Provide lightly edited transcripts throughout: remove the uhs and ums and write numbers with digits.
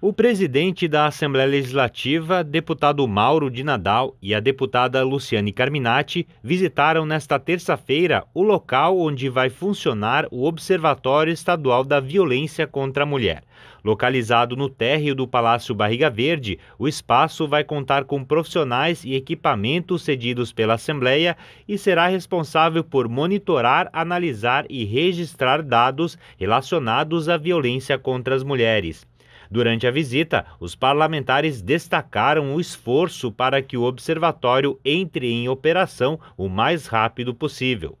O presidente da Assembleia Legislativa, deputado Mauro de Nadal, e a deputada Luciane Carminati visitaram nesta terça-feira o local onde vai funcionar o Observatório Estadual da Violência contra a Mulher. Localizado no térreo do Palácio Barriga Verde, o espaço vai contar com profissionais e equipamentos cedidos pela Assembleia e será responsável por monitorar, analisar e registrar dados relacionados à violência contra as mulheres. Durante a visita, os parlamentares destacaram o esforço para que o observatório entre em operação o mais rápido possível.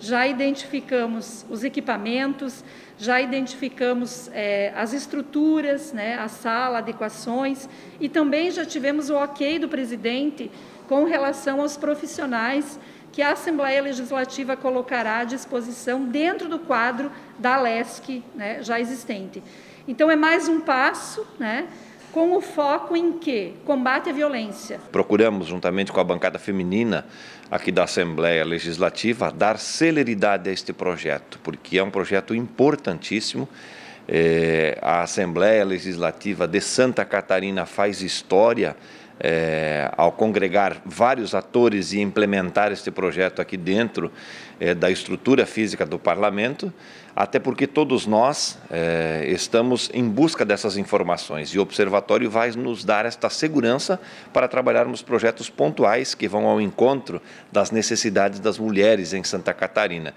Já identificamos os equipamentos, já identificamos as estruturas, né, a sala, adequações, e também já tivemos o ok do presidente com relação aos profissionais que a Assembleia Legislativa colocará à disposição dentro do quadro da LESC, né, já existente. Então, é mais um passo, né, com o foco em quê? Combate à violência. Procuramos, juntamente com a bancada feminina aqui da Assembleia Legislativa, dar celeridade a este projeto, porque é um projeto importantíssimo. A Assembleia Legislativa de Santa Catarina faz história ao congregar vários atores e implementar este projeto aqui dentro da estrutura física do parlamento, até porque todos nós estamos em busca dessas informações, e o observatório vai nos dar esta segurança para trabalharmos projetos pontuais que vão ao encontro das necessidades das mulheres em Santa Catarina.